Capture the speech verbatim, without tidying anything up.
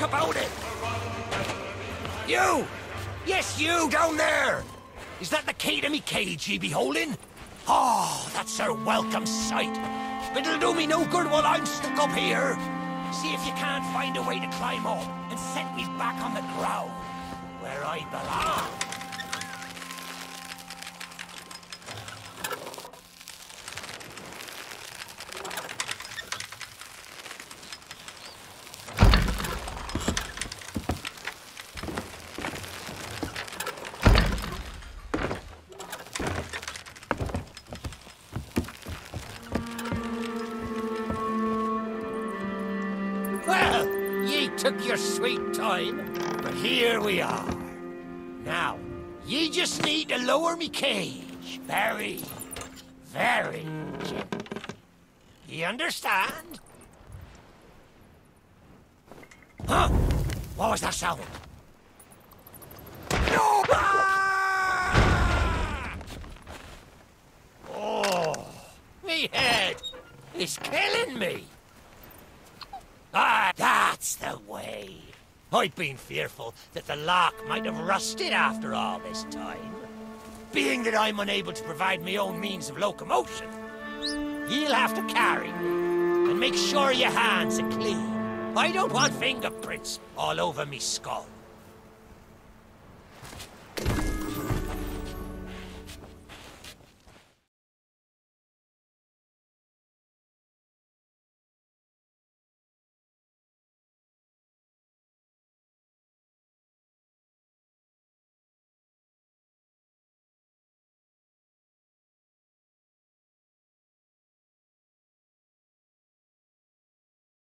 like about it? You! Yes, you down there! Is that the key to me cage ye be holding? Oh, that's a welcome sight. But it'll do me no good while I'm stuck up here. See if you can't find a way to climb up and set me back on the ground, where I belong. Took your sweet time, but here we are. Now, ye just need to lower me cage very, very gently. Ye understand? Huh? What was that sound? No! Ah! Oh, me head is killing me. Ah, that's the way. I'd been fearful that the lock might have rusted after all this time. Being that I'm unable to provide my own means of locomotion, you'll have to carry me, and make sure your hands are clean. I don't want fingerprints all over me skull.